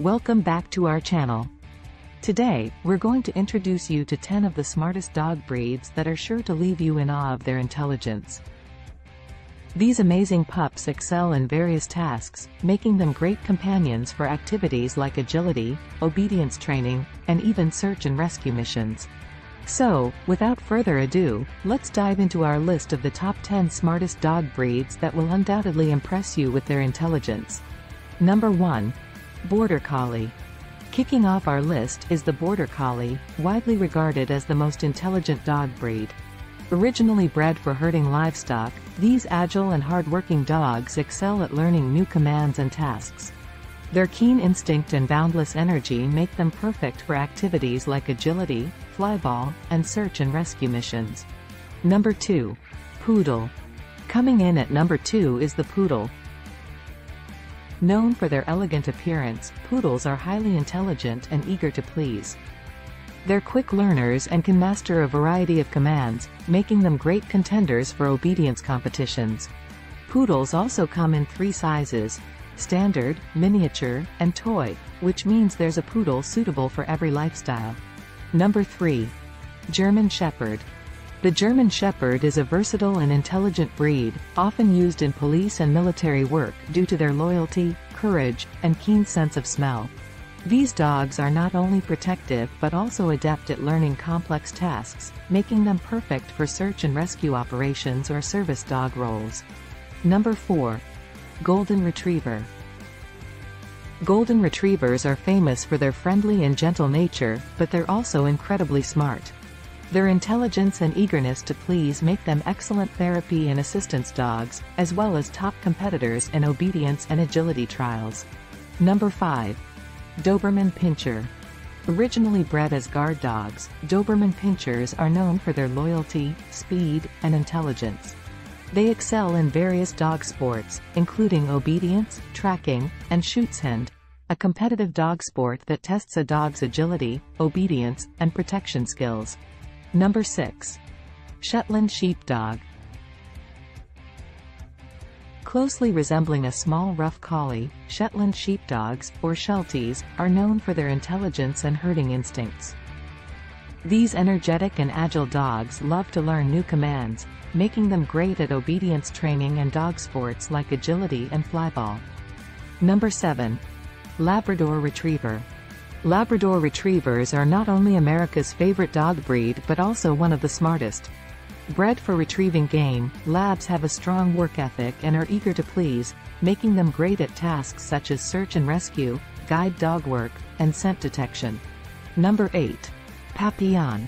Welcome back to our channel. Today, we're going to introduce you to 10 of the smartest dog breeds that are sure to leave you in awe of their intelligence. These amazing pups excel in various tasks, making them great companions for activities like agility, obedience training, and even search and rescue missions. So, without further ado, let's dive into our list of the top 10 smartest dog breeds that will undoubtedly impress you with their intelligence. Number 1. Border Collie. Kicking off our list is the Border Collie, widely regarded as the most intelligent dog breed. Originally bred for herding livestock, these agile and hard-working dogs excel at learning new commands and tasks. Their keen instinct and boundless energy make them perfect for activities like agility, flyball, and search and rescue missions. Number 2. Poodle. Coming in at number 2 is the Poodle. Known for their elegant appearance, poodles are highly intelligent and eager to please. They're quick learners and can master a variety of commands, making them great contenders for obedience competitions. Poodles also come in 3 sizes: standard, miniature, and toy, which means there's a poodle suitable for every lifestyle. Number 3. German Shepherd. The German Shepherd is a versatile and intelligent breed, often used in police and military work due to their loyalty, courage, and keen sense of smell. These dogs are not only protective but also adept at learning complex tasks, making them perfect for search and rescue operations or service dog roles. Number 4. Golden Retriever. Golden Retrievers are famous for their friendly and gentle nature, but they're also incredibly smart. Their intelligence and eagerness to please make them excellent therapy and assistance dogs, as well as top competitors in obedience and agility trials. Number 5. Doberman Pinscher. Originally bred as guard dogs, Doberman Pinschers are known for their loyalty, speed, and intelligence. They excel in various dog sports, including obedience, tracking, and Schutzhund, a competitive dog sport that tests a dog's agility, obedience, and protection skills. Number 6. Shetland Sheepdog. Closely resembling a small rough collie, Shetland Sheepdogs, or Shelties, are known for their intelligence and herding instincts. These energetic and agile dogs love to learn new commands, making them great at obedience training and dog sports like agility and flyball. Number 7. Labrador Retriever. Labrador Retrievers are not only America's favorite dog breed but also one of the smartest. Bred for retrieving game, Labs have a strong work ethic and are eager to please, making them great at tasks such as search and rescue, guide dog work, and scent detection. Number 8. Papillon.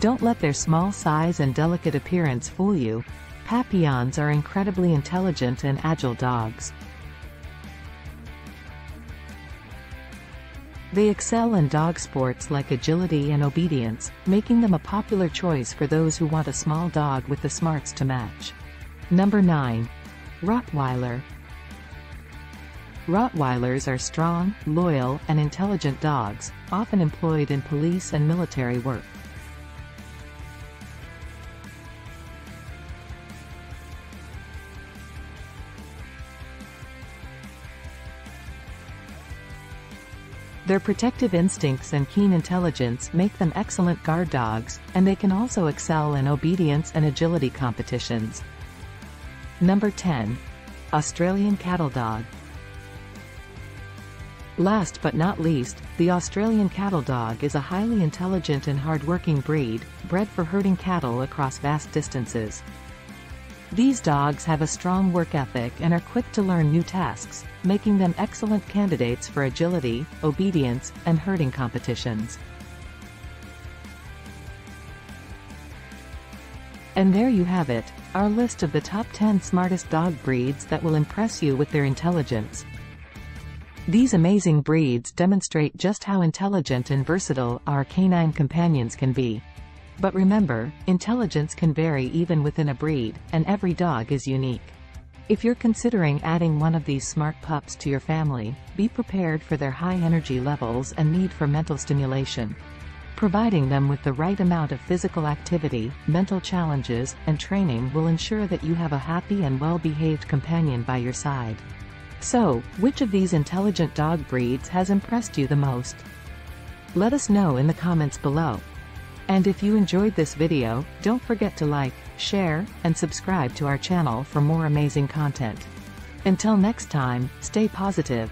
Don't let their small size and delicate appearance fool you. Papillons are incredibly intelligent and agile dogs. They excel in dog sports like agility and obedience, making them a popular choice for those who want a small dog with the smarts to match. Number 9. Rottweiler. Rottweilers are strong, loyal, and intelligent dogs, often employed in police and military work. Their protective instincts and keen intelligence make them excellent guard dogs, and they can also excel in obedience and agility competitions. Number 10. Australian Cattle Dog. Last but not least, the Australian Cattle Dog is a highly intelligent and hard-working breed, bred for herding cattle across vast distances. These dogs have a strong work ethic and are quick to learn new tasks, making them excellent candidates for agility, obedience, and herding competitions. And there you have it, our list of the top 10 smartest dog breeds that will impress you with their intelligence. These amazing breeds demonstrate just how intelligent and versatile our canine companions can be. But remember, intelligence can vary even within a breed, and every dog is unique. If you're considering adding one of these smart pups to your family, be prepared for their high energy levels and need for mental stimulation. Providing them with the right amount of physical activity, mental challenges, and training will ensure that you have a happy and well-behaved companion by your side. So, which of these intelligent dog breeds has impressed you the most? Let us know in the comments below. And if you enjoyed this video, don't forget to like, share, and subscribe to our channel for more amazing content. Until next time, stay positive.